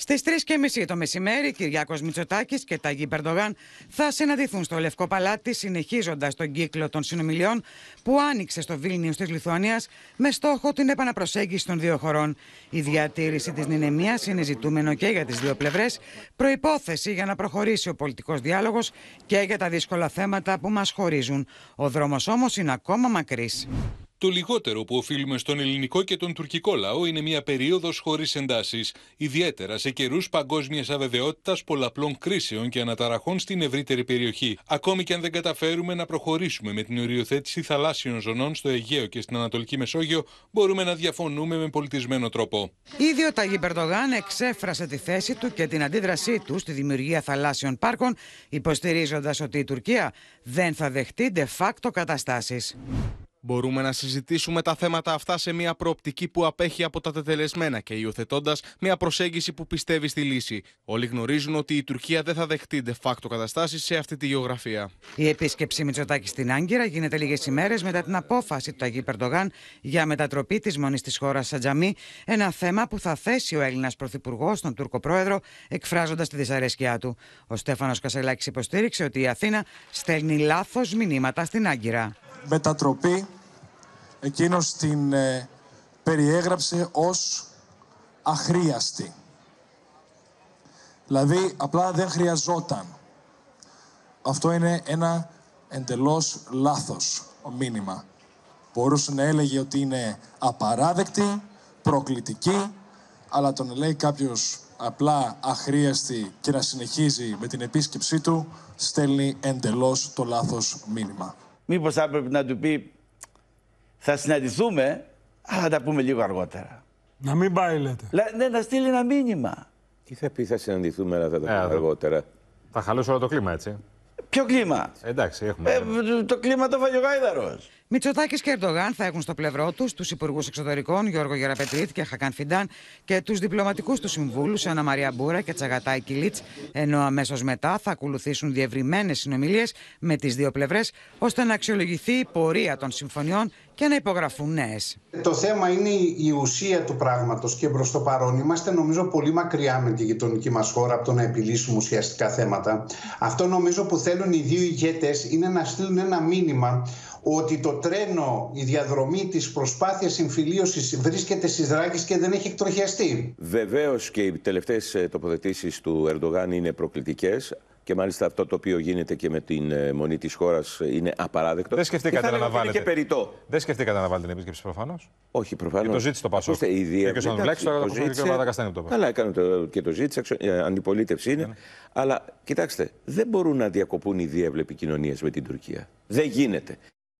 Στις 3:30 το μεσημέρι, Κυριάκος Μητσοτάκης και Ταγίπ Ερντογάν θα συναντηθούν στο Λευκό Παλάτι, συνεχίζοντας τον κύκλο των συνομιλιών που άνοιξε στο Βίλνιο της Λιθουανίας με στόχο την επαναπροσέγγιση των δύο χωρών. Η διατήρηση της νηνεμίας είναι ζητούμενο και για τις δύο πλευρές, προϋπόθεση για να προχωρήσει ο πολιτικός διάλογος και για τα δύσκολα θέματα που μας χωρίζουν. Ο δρόμος όμως είναι ακόμα μακρύς. Το λιγότερο που οφείλουμε στον ελληνικό και τον τουρκικό λαό είναι μια περίοδος χωρίς εντάσεις, ιδιαίτερα σε καιρούς παγκόσμιας αβεβαιότητας, πολλαπλών κρίσεων και αναταραχών στην ευρύτερη περιοχή. Ακόμη και αν δεν καταφέρουμε να προχωρήσουμε με την οριοθέτηση θαλάσσιων ζωνών στο Αιγαίο και στην Ανατολική Μεσόγειο, μπορούμε να διαφωνούμε με πολιτισμένο τρόπο. Ήδη ο Ταγίπ Ερντογάν εξέφρασε τη θέση του και την αντίδρασή του στη δημιουργία θαλάσσιων πάρκων, υποστηρίζοντας ότι η Τουρκία δεν θα δεχτεί de facto καταστάσεις. Μπορούμε να συζητήσουμε τα θέματα αυτά σε μια προοπτική που απέχει από τα τετελεσμένα και υιοθετώντας μια προσέγγιση που πιστεύει στη λύση. Όλοι γνωρίζουν ότι η Τουρκία δεν θα δεχτεί de facto καταστάσεις σε αυτή τη γεωγραφία. Η επίσκεψη Μητσοτάκη στην Άγκυρα γίνεται λίγες ημέρες μετά την απόφαση του Ταγίπ Ερντογάν για μετατροπή της Μονής της Χώρας σαν τζαμί. Ένα θέμα που θα θέσει ο Έλληνας Πρωθυπουργός στον Τούρκο Πρόεδρο, εκφράζοντας τη δυσαρέσκειά του. Ο Στέφανος Κασελάκης υποστήριξε ότι η Αθήνα στέλνει λάθος μηνύματα στην Άγκυρα. Μετατροπή εκείνος την περιέγραψε ως αχρίαστη. Δηλαδή απλά δεν χρειαζόταν. Αυτό είναι ένα εντελώς λάθος μήνυμα. Μπορούσε να έλεγε ότι είναι απαράδεκτη, προκλητική, αλλά τον λέει κάποιος απλά αχρίαστη και να συνεχίζει με την επίσκεψή του, στέλνει εντελώς το λάθος μήνυμα. Μήπως θα έπρεπε να του πει, θα συναντηθούμε, αλλά θα τα πούμε λίγο αργότερα. Να μην πάει, λέτε. Ναι, να στείλει ένα μήνυμα. Τι θα πει, θα συναντηθούμε, αλλά θα τα πούμε αργότερα. Θα χαλούσε όλο το κλίμα, έτσι. Ποιο κλίμα. Εντάξει, έχουμε. Το κλίμα το Βαγιογάιδαρος. Μητσοτάκης και Ερντογάν θα έχουν στο πλευρό τους τους υπουργούς εξωτερικών Γιώργο Γεραπετρίτη και Χακάν Φιντάν και τους διπλωματικούς του συμβούλους Ανά Μαρία Μπούρα και Τσαγατάκη Λίτ, ενώ αμέσως μετά θα ακολουθήσουν διευρυμένες συνομιλίες με τις δύο πλευρές ώστε να αξιολογηθεί η πορεία των συμφωνιών και να υπογραφούν νέες. Το θέμα είναι η ουσία του πράγματος και προς το παρόν είμαστε νομίζω πολύ μακριά με τη γειτονική μας χώρα από το να επιλύσουμε ουσιαστικά θέματα. Αυτό νομίζω που θέλουν οι δύο ηγέτες είναι να στείλουν ένα μήνυμα ότι το τρένο, η διαδρομή της προσπάθειας συμφιλίωσης βρίσκεται στις δράκες και δεν έχει εκτροχιαστεί. Βεβαίως και οι τελευταίες τοποθετήσεις του Ερντογάν είναι προκλητικές και μάλιστα αυτό το οποίο γίνεται και με την Μονή της Χώρας είναι απαράδεκτο. Δεν σκεφτήκατε να βάλετε. Δεν σκεφτήκατε να βάλετε την επίσκεψη προφανώς. Όχι, προφανώς. Και το ζήτησε το Πασόκ. Καλά έκανε και το ζήτησε, αντιπολίτευση είναι. Αλλά κοιτάξτε, δεν μπορούν να διακοπούν οι διεύλοι επικοινωνίες με την Τουρκία. Δεν γίνεται.